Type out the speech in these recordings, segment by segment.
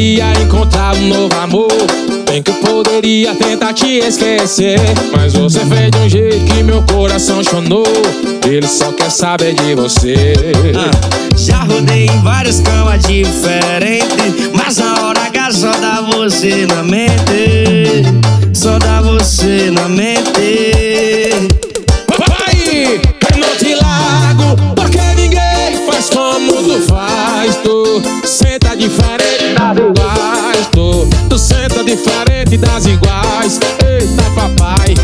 poderia encontrar um novo amor, bem que eu poderia tentar te esquecer, mas você fez de um jeito que meu coração chorou. Ele só quer saber de você. Já rodei em vários camas diferentes, mas na hora H só dá você na mente, só dá você na mente. Vai, eu não te largo, porque ninguém faz como tu faz. Tu senta diferente das iguais, tu senta diferente das iguais. Eita papai,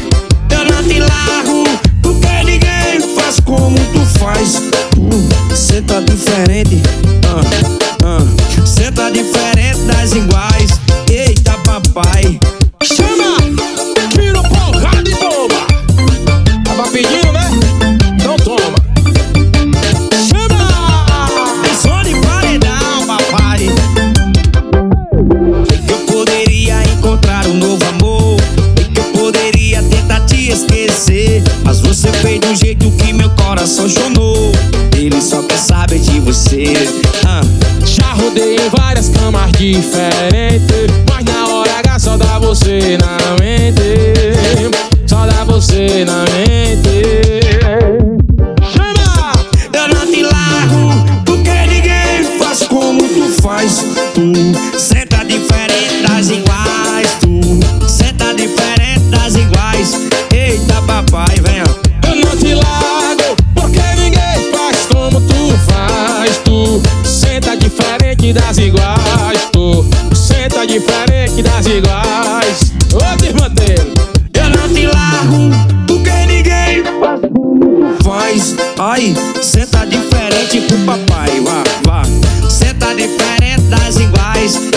eu não te largo, porque ninguém faz como tu faz. Tu senta diferente, senta diferente das iguais. Eita papai, chama, tira porrada e bomba. Tava pedindo, né? Então toma. Chama, é só de paredão, papai. E que eu poderia encontrar um novo amor, e que eu poderia tentar te esquecer, mas você fez de um jeito que meu coração chorou. Ele só quer saber de você. Já rodei em várias camas diferentes, mas na hora H só dá você na mente, só dá você na mente. Chama! Eu não te largo, porque ninguém faz como tu faz. Tu senta diferente das iguais, tu senta diferente das iguais. Eita papai, venha. Eu não te largo, porque ninguém faz como tu faz. Tu senta diferente das iguais, tu senta diferente das iguais. Ô desmanteiro, eu não te largo, porque ninguém faz como tu faz. Ai, senta diferente com o papai, vá, vá. Senta diferente das iguais.